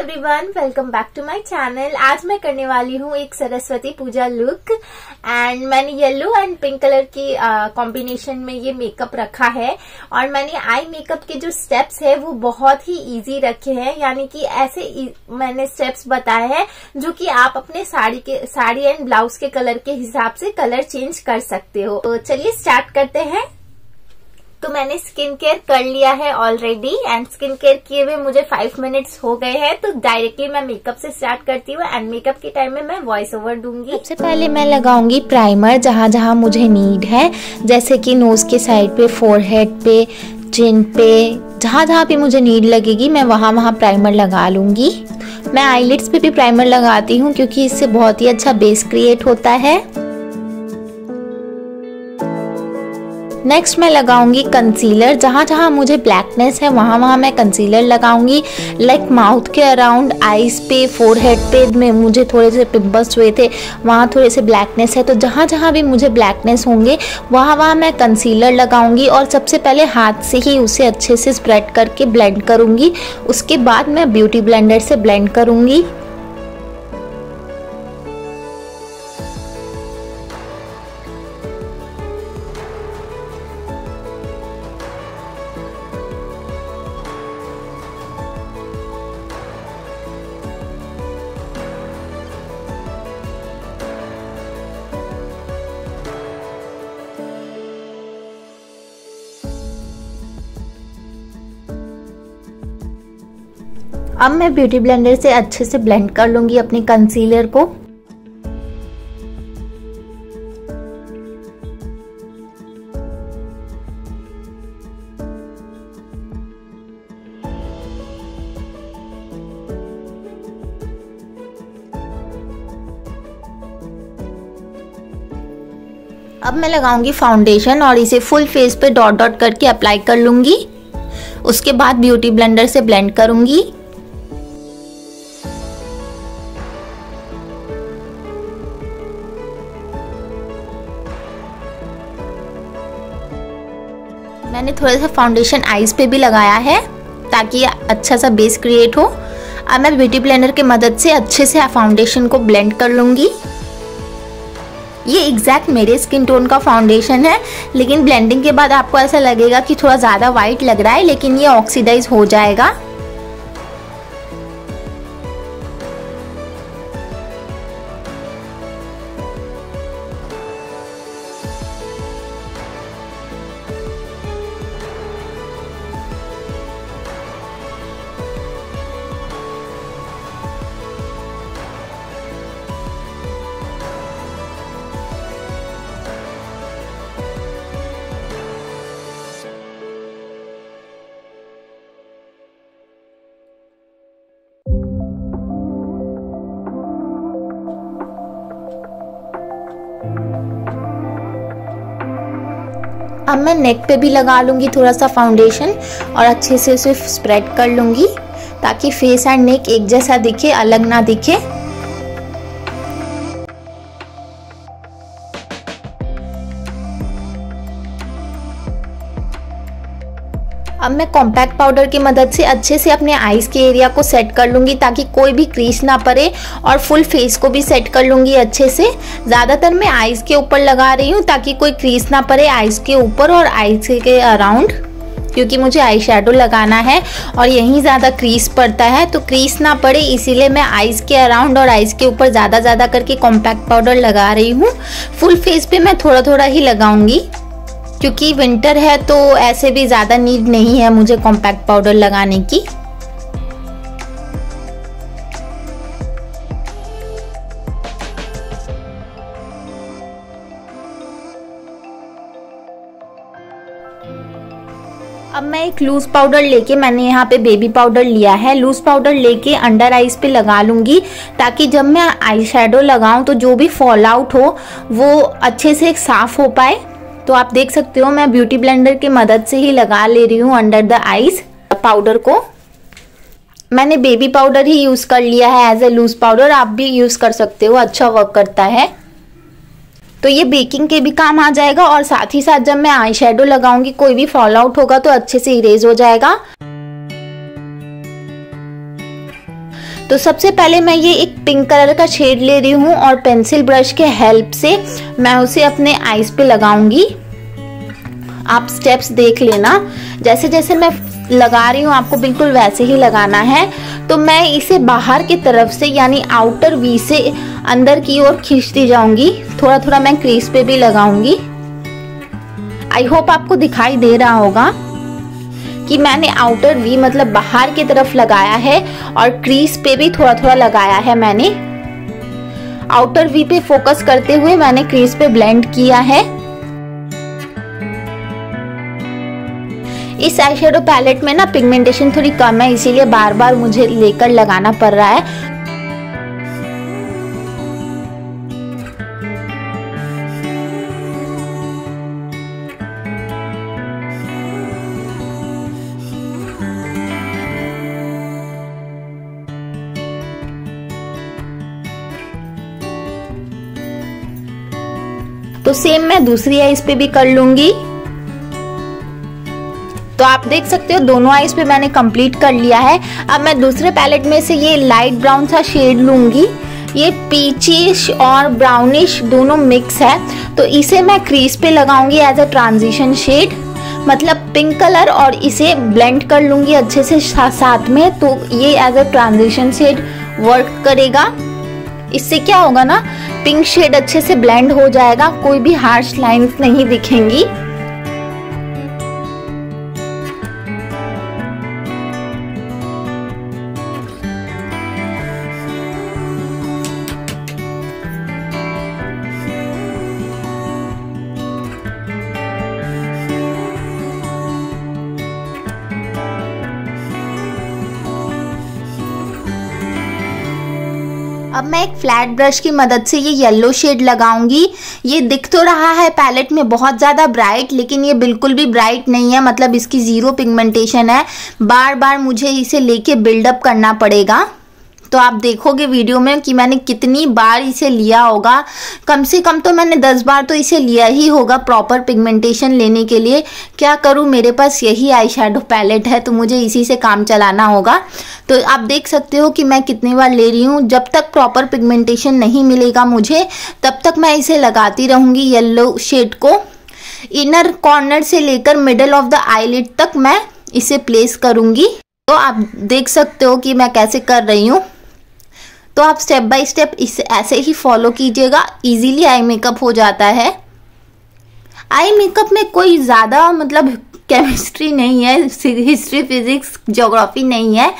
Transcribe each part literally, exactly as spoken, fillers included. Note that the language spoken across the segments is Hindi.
Everyone, welcome back to my channel. आज मैं करने वाली हूँ एक सरस्वती पूजा लुक, एंड मैंने येलो एंड पिंक कलर की कॉम्बिनेशन में ये मेकअप रखा है। और मैंने आई मेकअप के जो स्टेप्स है वो बहुत ही इजी रखे हैं, यानी कि ऐसे मैंने स्टेप्स बताए हैं जो कि आप अपने साड़ी के साड़ी एंड ब्लाउज के कलर के हिसाब से कलर चेंज कर सकते हो। तो चलिए स्टार्ट करते हैं। तो मैंने स्किन केयर कर लिया है ऑलरेडी, एंड स्किन केयर किए हुए मुझे फाइव मिनट्स हो गए हैं। तो डायरेक्टली मैं मेकअप से स्टार्ट करती हूँ, एंड मेकअप के टाइम में मैं वॉइस ओवर दूंगी। सबसे पहले मैं लगाऊंगी प्राइमर जहां जहां मुझे नीड है, जैसे कि नोज के साइड पे, फोरहेड पे, चिन पे, जहां जहां पे मुझे नीड लगेगी मैं वहां वहां प्राइमर लगा लूंगी। मैं आईलिड्स पे भी प्राइमर लगाती हूँ क्योंकि इससे बहुत ही अच्छा बेस क्रिएट होता है। नेक्स्ट मैं लगाऊंगी कंसीलर, जहाँ जहाँ मुझे ब्लैकनेस है वहाँ वहाँ मैं कंसीलर लगाऊंगी। लाइक माउथ के अराउंड, आईज पे, फोरहेड पे में मुझे थोड़े से पिंपल्स हुए थे, वहाँ थोड़े से ब्लैकनेस है, तो जहाँ जहाँ भी मुझे ब्लैकनेस होंगे वहाँ वहाँ मैं कंसीलर लगाऊंगी। और सबसे पहले हाथ से ही उसे अच्छे से स्प्रेड करके ब्लेंड करूँगी, उसके बाद मैं ब्यूटी ब्लेंडर से ब्लेंड करूँगी। अब मैं ब्यूटी ब्लेंडर से अच्छे से ब्लेंड कर लूँगी अपने कंसीलर को। अब मैं लगाऊंगी फाउंडेशन और इसे फुल फेस पे डॉट डॉट करके अप्लाई कर लूँगी। उसके बाद ब्यूटी ब्लेंडर से ब्लेंड करूँगी। मैंने थोड़ा सा फाउंडेशन आईज पे भी लगाया है ताकि अच्छा सा बेस क्रिएट हो। अब मैं ब्यूटी ब्लेंडर की मदद से अच्छे से फाउंडेशन को ब्लेंड कर लूँगी। ये एग्जैक्ट मेरे स्किन टोन का फाउंडेशन है, लेकिन ब्लेंडिंग के बाद आपको ऐसा लगेगा कि थोड़ा ज़्यादा वाइट लग रहा है, लेकिन ये ऑक्सीडाइज हो जाएगा। अब मैं नेक पे भी लगा लूँगी थोड़ा सा फाउंडेशन और अच्छे से उसे स्प्रेड कर लूँगी ताकि फेस एंड नेक एक जैसा दिखे, अलग ना दिखे। अब मैं कॉम्पैक्ट पाउडर की मदद से अच्छे से अपने आईज के एरिया को सेट कर लूँगी ताकि कोई भी क्रीज ना पड़े, और फुल फेस को भी सेट कर लूँगी अच्छे से। ज़्यादातर मैं आईज के ऊपर लगा रही हूँ ताकि कोई क्रीज ना पड़े आईज के ऊपर और आईज के अराउंड, क्योंकि मुझे आई शेडो लगाना है और यहीं ज़्यादा क्रीज पड़ता है, तो क्रीज ना पड़े इसीलिए मैं आईज के अराउंड और आईज के ऊपर ज़्यादा ज़्यादा करके कॉम्पैक्ट पाउडर लगा रही हूँ। फुल फेस पर मैं थोड़ा थोड़ा ही लगाऊँगी क्योंकि विंटर है, तो ऐसे भी ज़्यादा नीड नहीं है मुझे कॉम्पैक्ट पाउडर लगाने की। अब मैं एक लूज पाउडर लेके, मैंने यहाँ पे बेबी पाउडर लिया है, लूज पाउडर लेके अंडर आईज पे लगा लूँगी ताकि जब मैं आई शेडो लगाऊँ तो जो भी फॉल आउट हो वो अच्छे से साफ हो पाए। तो आप देख सकते हो मैं ब्यूटी ब्लेंडर की मदद से ही लगा ले रही हूँ अंडर द आईज पाउडर को। मैंने बेबी पाउडर ही यूज़ कर लिया है एज ए लूज पाउडर, आप भी यूज़ कर सकते हो, अच्छा वर्क करता है। तो ये बेकिंग के भी काम आ जाएगा और साथ ही साथ जब मैं आई शेडो लगाऊंगी कोई भी फॉल आउट होगा तो अच्छे से इरेज हो जाएगा। तो सबसे पहले मैं ये एक पिंक कलर का शेड ले रही हूँ और पेंसिल ब्रश के हेल्प से मैं उसे अपने आईज पे लगाऊंगी। आप स्टेप्स देख लेना, जैसे जैसे मैं लगा रही हूँ आपको बिल्कुल वैसे ही लगाना है। तो मैं इसे बाहर की तरफ से यानी आउटर वी से अंदर की ओर खींचती जाऊंगी। थोड़ा थोड़ा मैं क्रीज पे भी लगाऊंगी। आई होप आपको दिखाई दे रहा होगा कि मैंने आउटर वी मतलब बाहर की तरफ लगाया है और क्रीज पे भी थोड़ा थोड़ा लगाया है। मैंने आउटर वी पे फोकस करते हुए मैंने क्रीज पे ब्लेंड किया है। इस आई शेडो पैलेट में ना पिगमेंटेशन थोड़ी कम है, इसीलिए बार बार मुझे लेकर लगाना पड़ रहा है। तो सेम मैं दूसरी आईज पे भी कर लूंगी। तो आप देख सकते हो दोनों आईज पे मैंने कंप्लीट कर लिया है। अब मैं दूसरे पैलेट में से ये लाइट ब्राउन सा शेड लूंगी। ये पीचिश और ब्राउनिश दोनों मिक्स है, तो इसे मैं क्रीज पे लगाऊंगी एज अ ट्रांजिशन शेड, मतलब पिंक कलर, और इसे ब्लेंड कर लूंगी अच्छे से साथ में। तो ये as a transition shade work करेगा। इससे क्या होगा ना, पिंक शेड अच्छे से ब्लेंड हो जाएगा, कोई भी हार्श लाइंस नहीं दिखेंगी। अब मैं एक फ्लैट ब्रश की मदद से ये येलो शेड लगाऊंगी। ये दिख तो रहा है पैलेट में बहुत ज़्यादा ब्राइट, लेकिन ये बिल्कुल भी ब्राइट नहीं है, मतलब इसकी ज़ीरो पिगमेंटेशन है। बार बार मुझे इसे लेके बिल्डअप करना पड़ेगा। तो आप देखोगे वीडियो में कि मैंने कितनी बार इसे लिया होगा, कम से कम तो मैंने दस बार तो इसे लिया ही होगा प्रॉपर पिगमेंटेशन लेने के लिए। क्या करूँ, मेरे पास यही आई शेडो पैलेट है, तो मुझे इसी से काम चलाना होगा। तो आप देख सकते हो कि मैं कितनी बार ले रही हूँ। जब तक प्रॉपर पिगमेंटेशन नहीं मिलेगा मुझे, तब तक मैं इसे लगाती रहूँगी। येलो शेड को इनर कॉर्नर से लेकर मिडल ऑफ द आईलिड तक मैं इसे प्लेस करूँगी। तो आप देख सकते हो कि मैं कैसे कर रही हूँ। तो आप स्टेप बाय स्टेप इसे ऐसे ही फॉलो कीजिएगा, इजीली आई मेकअप हो जाता है। आई मेकअप में कोई ज़्यादा मतलब केमिस्ट्री नहीं है, हिस्ट्री फिजिक्स ज्योग्राफी नहीं है।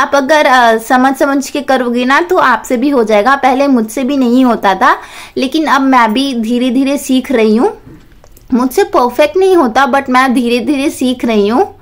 आप अगर आ, समझ समझ के करोगे ना तो आपसे भी हो जाएगा। पहले मुझसे भी नहीं होता था, लेकिन अब मैं भी धीरे धीरे सीख रही हूँ। मुझसे परफेक्ट नहीं होता, बट मैं धीरे धीरे सीख रही हूँ।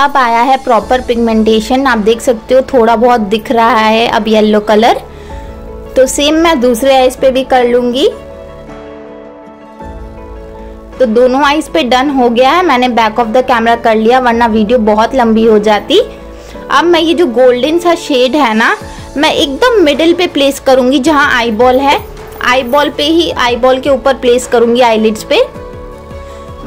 अब आया है प्रॉपर पिगमेंटेशन, आप देख सकते हो थोड़ा बहुत दिख रहा है अब येलो कलर। तो सेम मैं दूसरे आईज पे भी कर लूंगी। तो दोनों आईज पे डन हो गया है। मैंने बैक ऑफ द कैमरा कर लिया, वरना वीडियो बहुत लंबी हो जाती। अब मैं ये जो गोल्डन सा शेड है ना, मैं एकदम मिडिल पे प्लेस करूंगी। जहाँ आई बॉल है, आई बॉल पे ही आई बॉल के ऊपर प्लेस करूंगी आईलिड्स पे।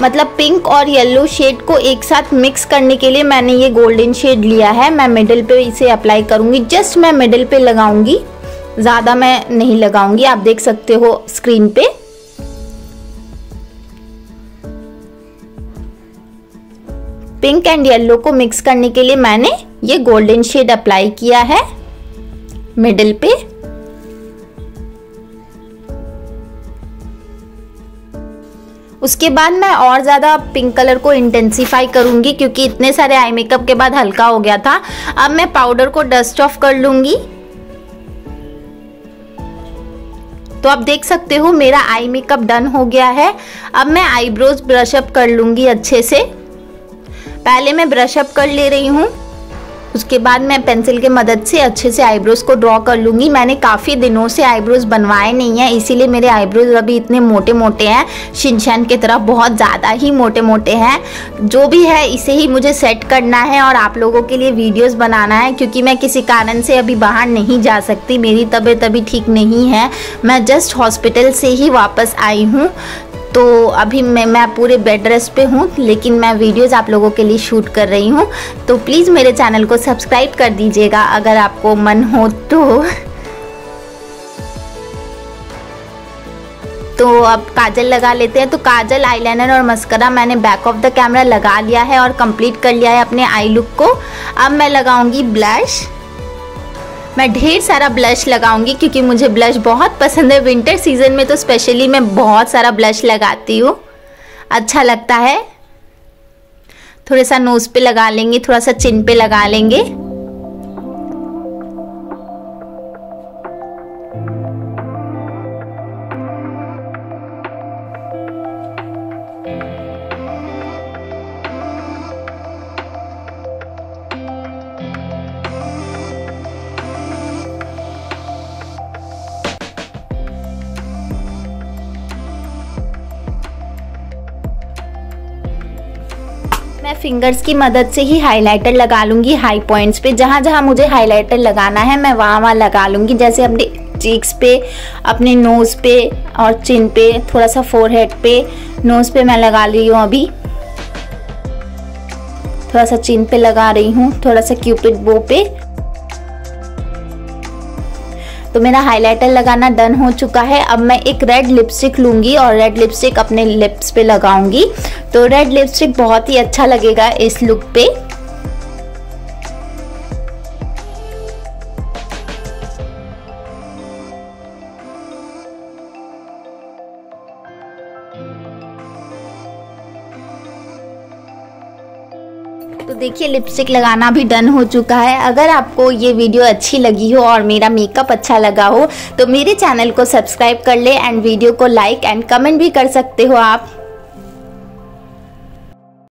मतलब पिंक और येलो शेड को एक साथ मिक्स करने के लिए मैंने ये गोल्डन शेड लिया है। मैं मिडिल पे इसे अप्लाई करूँगी, जस्ट मैं मिडिल पे लगाऊंगी, ज़्यादा मैं नहीं लगाऊंगी। आप देख सकते हो स्क्रीन पे। पिंक एंड येलो को मिक्स करने के लिए मैंने ये गोल्डन शेड अप्लाई किया है मिडिल पे। उसके बाद मैं और ज़्यादा पिंक कलर को इंटेंसीफाई करूँगी, क्योंकि इतने सारे आई मेकअप के बाद हल्का हो गया था। अब मैं पाउडर को डस्ट ऑफ कर लूँगी। तो आप देख सकते हो मेरा आई मेकअप डन हो गया है। अब मैं आईब्रोज ब्रश अप कर लूँगी अच्छे से। पहले मैं ब्रश अप कर ले रही हूँ। उसके बाद मैं पेंसिल के मदद से अच्छे से आईब्रोज़ को ड्रॉ कर लूँगी। मैंने काफ़ी दिनों से आईब्रोज़ बनवाए नहीं हैं, इसीलिए मेरे आईब्रोज़ अभी इतने मोटे मोटे हैं, शिनचैन की तरह बहुत ज़्यादा ही मोटे मोटे हैं। जो भी है इसे ही मुझे सेट करना है और आप लोगों के लिए वीडियोज़ बनाना है, क्योंकि मैं किसी कारण से अभी बाहर नहीं जा सकती, मेरी तबीयत अभी ठीक नहीं है, मैं जस्ट हॉस्पिटल से ही वापस आई हूँ। तो अभी मैं मैं पूरे बेड रेस्ट पे हूँ, लेकिन मैं वीडियोज़ आप लोगों के लिए शूट कर रही हूँ। तो प्लीज़ मेरे चैनल को सब्सक्राइब कर दीजिएगा अगर आपको मन हो तो। तो अब काजल लगा लेते हैं। तो काजल, आईलाइनर और मस्करा मैंने बैक ऑफ द कैमरा लगा लिया है और कंप्लीट कर लिया है अपने आई लुक को। अब मैं लगाऊंगी ब्लश। मैं ढेर सारा ब्लश लगाऊंगी क्योंकि मुझे ब्लश बहुत पसंद है। विंटर सीजन में तो स्पेशली मैं बहुत सारा ब्लश लगाती हूँ, अच्छा लगता है। थोड़ा सा नोज़ पे लगा लेंगे, थोड़ा सा चिन पे लगा लेंगे। मैं फिंगर्स की मदद से ही हाइलाइटर लगा लूँगी हाई पॉइंट्स पे। जहाँ जहाँ मुझे हाइलाइटर लगाना है मैं वहाँ वहाँ लगा लूँगी, जैसे अपने चीक्स पे, अपने नोज़ पे और चिन पे, थोड़ा सा फोरहेड पे। नोज़ पे मैं लगा रही हूँ अभी, थोड़ा सा चिन पे लगा रही हूँ, थोड़ा सा क्यूपिड बो पे। तो मेरा हाइलाइटर लगाना डन हो चुका है। अब मैं एक रेड लिपस्टिक लूँगी और रेड लिपस्टिक अपने लिप्स पे लगाऊंगी। तो रेड लिपस्टिक बहुत ही अच्छा लगेगा इस लुक पे। तो देखिए लिपस्टिक लगाना भी डन हो चुका है। अगर आपको ये वीडियो अच्छी लगी हो और मेरा मेकअप अच्छा लगा हो तो मेरे चैनल को सब्सक्राइब कर ले एंड वीडियो को लाइक एंड कमेंट भी कर सकते हो आप।